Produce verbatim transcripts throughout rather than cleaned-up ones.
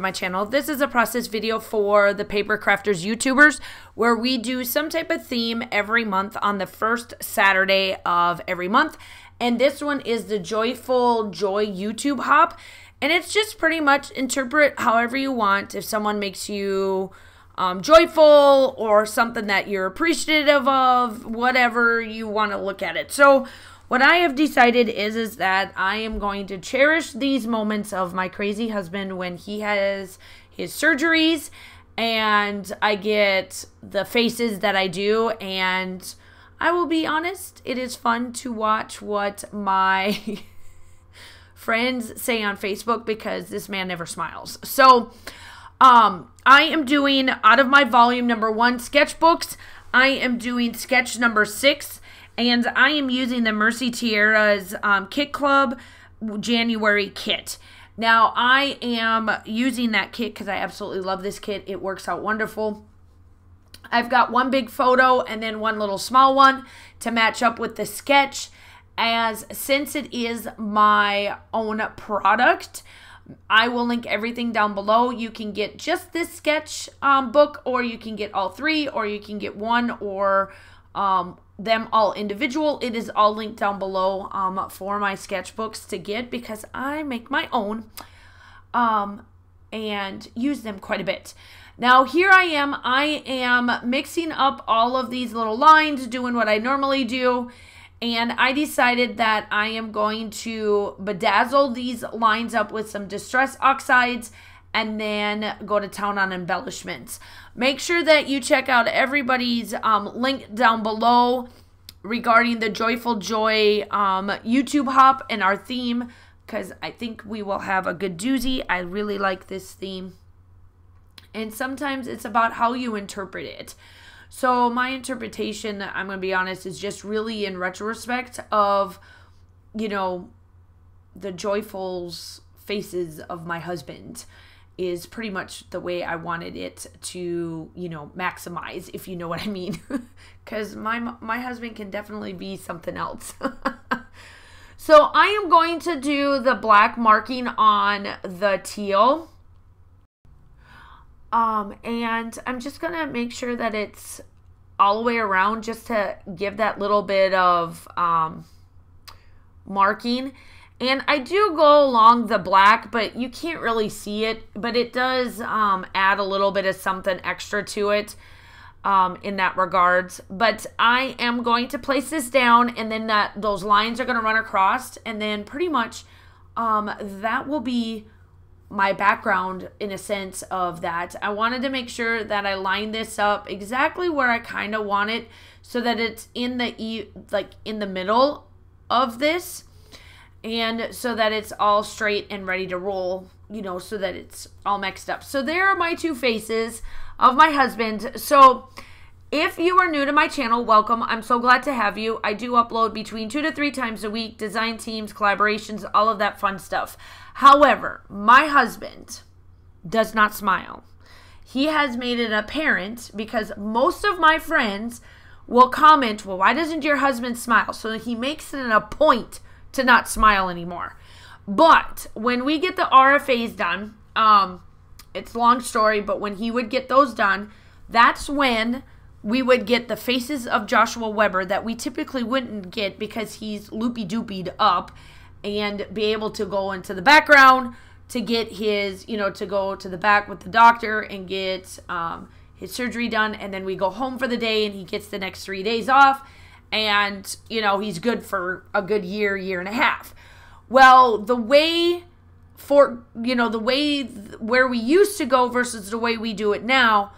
My channel. This is a process video for the Paper Crafters YouTubers where we do some type of theme every month on the first Saturday of every month. And this one is the Joyful Joy YouTube Hop. And it's just pretty much interpret however you want. If someone makes you um, joyful or something that you're appreciative of, whatever you want to look at it. So what I have decided is, is that I am going to cherish these moments of my crazy husband when he has his surgeries and I get the faces that I do. And I will be honest, it is fun to watch what my friends say on Facebook because this man never smiles. So um, I am doing, out of my volume number one sketchbooks, I am doing sketch number six. And I am using the Mercy Tierra's um, Kit Club January kit. Now, I am using that kit because I absolutely love this kit. It works out wonderful. I've got one big photo and then one little small one to match up with the sketch. As since it is my own product, I will link everything down below. You can get just this sketch um, book, or you can get all three, or you can get one, or um them all individual. It is all linked down below um for my sketchbooks to get, because I make my own um and use them quite a bit. Now here I am, I am mixing up all of these little lines, doing what I normally do, and I decided that I am going to bedazzle these lines up with some Distress Oxides and then go to town on embellishments. Make sure that you check out everybody's um, link down below regarding the Joyful Joy um, YouTube hop and our theme, because I think we will have a good doozy. I really like this theme. And sometimes it's about how you interpret it. So my interpretation, I'm going to be honest, is just really in retrospect of, you know, the Joyful's faces of my husband. Is pretty much the way I wanted it to, you know, maximize, if you know what I mean. Because my, my husband can definitely be something else. So I am going to do the black marking on the teal. Um, and I'm just going to make sure that it's all the way around just to give that little bit of um, marking. And I do go along the black, but you can't really see it. But it does um, add a little bit of something extra to it um, in that regards. But I am going to place this down, and then that those lines are going to run across. And then pretty much um, that will be my background in a sense of that. I wanted to make sure that I line this up exactly where I kind of want it, so that it's in the like in the middle of this. And so that it's all straight and ready to roll, you know, so that it's all mixed up. So there are my two faces of my husband. So if you are new to my channel, welcome. I'm so glad to have you. I do upload between two to three times a week, design teams, collaborations, all of that fun stuff. However, my husband does not smile. He has made it apparent, because most of my friends will comment, well, why doesn't your husband smile? So he makes it a point to not smile anymore. But when we get the R F As done, um, it's a long story, but when he would get those done, that's when we would get the faces of Joshua Weber that we typically wouldn't get, because he's loopy-doopied up, and be able to go into the background to get his, you know, to go to the back with the doctor and get um, his surgery done, and then we go home for the day, and he gets the next three days off. And, you know, he's good for a good year, year and a half. Well, the way for, you know, the way th- where we used to go versus the way we do it now,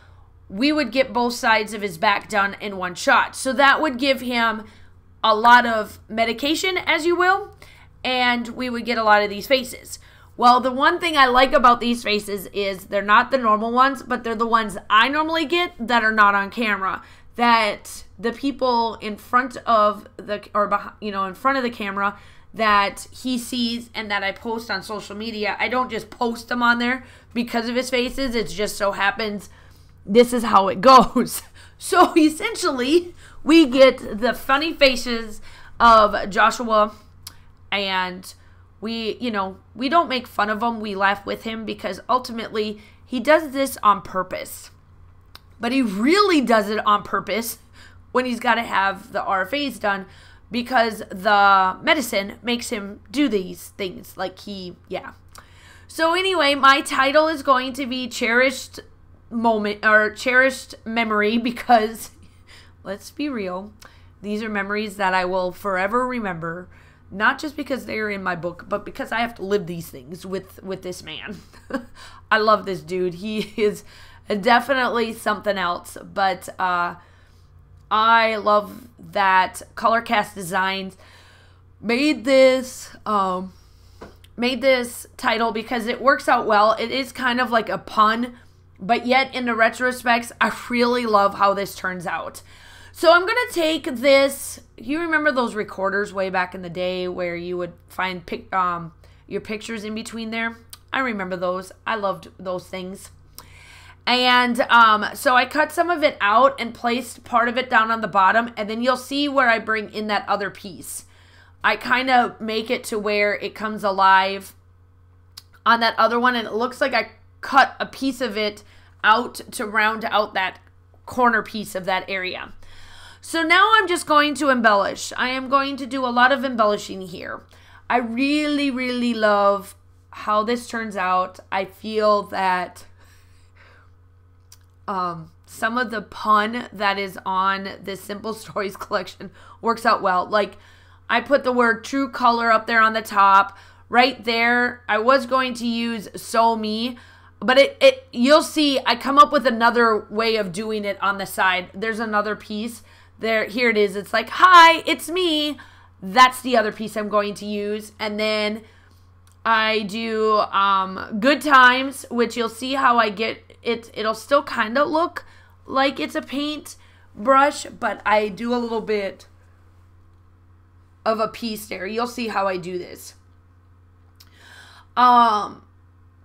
we would get both sides of his back done in one shot. So that would give him a lot of medication, as you will, and we would get a lot of these faces. Well, the one thing I like about these faces is they're not the normal ones, but they're the ones I normally get that are not on camera. That the people in front of the, or behind, you know, in front of the camera that he sees and that I post on social media, I don't just post them on there because of his faces. It just so happens this is how it goes. So essentially, we get the funny faces of Joshua, and We, you know, we don't make fun of him. We laugh with him because ultimately he does this on purpose. But he really does it on purpose when he's got to have the R F As done because the medicine makes him do these things. Like he, yeah. So anyway, my title is going to be Cherished Moment or Cherished Memory because, let's be real, these are memories that I will forever remember. Not just because they're in my book, but because I have to live these things with, with this man. I love this dude. He is definitely something else. But uh, I love that ColorCast Designs made this, um, made this title because it works out well. It is kind of like a pun, but yet in the retrospects, I really love how this turns out. So I'm going to take this, you remember those recorders way back in the day where you would find pic, um, your pictures in between there? I remember those. I loved those things. And um, so I cut some of it out and placed part of it down on the bottom. And then you'll see where I bring in that other piece. I kind of make it to where it comes alive on that other one. And it looks like I cut a piece of it out to round out that corner piece of that area. So now I'm just going to embellish. I am going to do a lot of embellishing here. I really, really love how this turns out. I feel that um, some of the pun that is on this Simple Stories collection works out well. Like I put the word true color up there on the top. Right there, I was going to use So Me. But it, it, you'll see I come up with another way of doing it on the side. There's another piece. There, here it is. It's like, hi, it's me. That's the other piece I'm going to use. And then I do um, Good Times, which you'll see how I get it. It'll still kind of look like it's a paint brush, but I do a little bit of a piece there. You'll see how I do this. Um,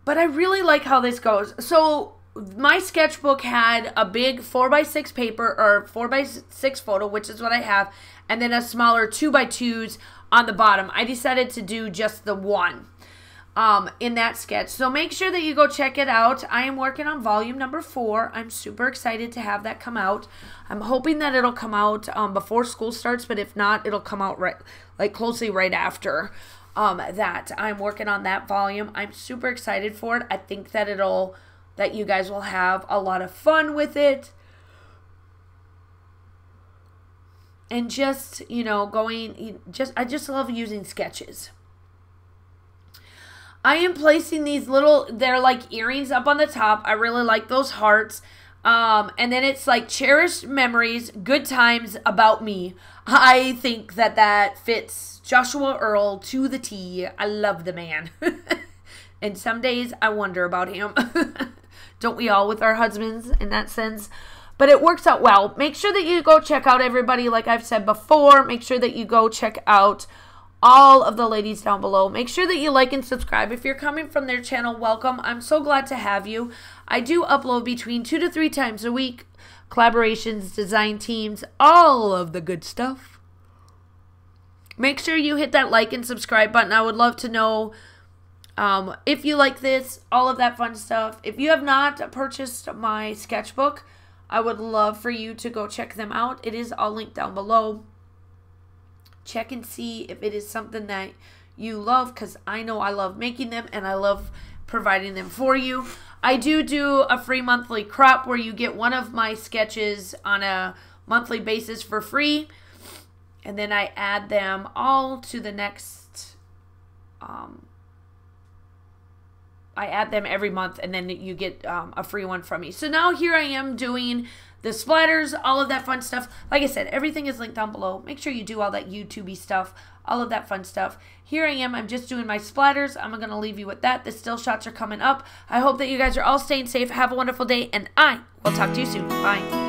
but I really like how this goes. So my sketchbook had a big four by six paper or four by six photo, which is what I have, and then a smaller two by twos on the bottom. I decided to do just the one um, in that sketch. So make sure that you go check it out. I am working on volume number four. I'm super excited to have that come out. I'm hoping that it'll come out um, before school starts, but if not, it'll come out right, like closely right after um, that. I'm working on that volume. I'm super excited for it. I think that it'll... that you guys will have a lot of fun with it. And just, you know, going, just I just love using sketches. I am placing these little, they're like earrings up on the top. I really like those hearts. Um, and then it's like cherished memories, good times, about me. I think that that fits Joshua Earl to the T. I love the man. And some days I wonder about him. Don't we all with our husbands in that sense? But it works out well. Make sure that you go check out everybody, like I've said before. Make sure that you go check out all of the ladies down below. Make sure that you like and subscribe. If you're coming from their channel, welcome. I'm so glad to have you. I do upload between two to three times a week. Collaborations, design teams, all of the good stuff. Make sure you hit that like and subscribe button. I would love to know... Um, if you like this, all of that fun stuff. If you have not purchased my sketchbook, I would love for you to go check them out. It is all linked down below. Check and see if it is something that you love, because I know I love making them and I love providing them for you. I do do a free monthly crop where you get one of my sketches on a monthly basis for free. And then I add them all to the next... Um, I add them every month, and then you get um, a free one from me. So now here I am doing the splatters, all of that fun stuff. Like I said, everything is linked down below. Make sure you do all that YouTube-y stuff, all of that fun stuff. Here I am. I'm just doing my splatters. I'm going to leave you with that. The still shots are coming up. I hope that you guys are all staying safe. Have a wonderful day, and I will talk to you soon. Bye.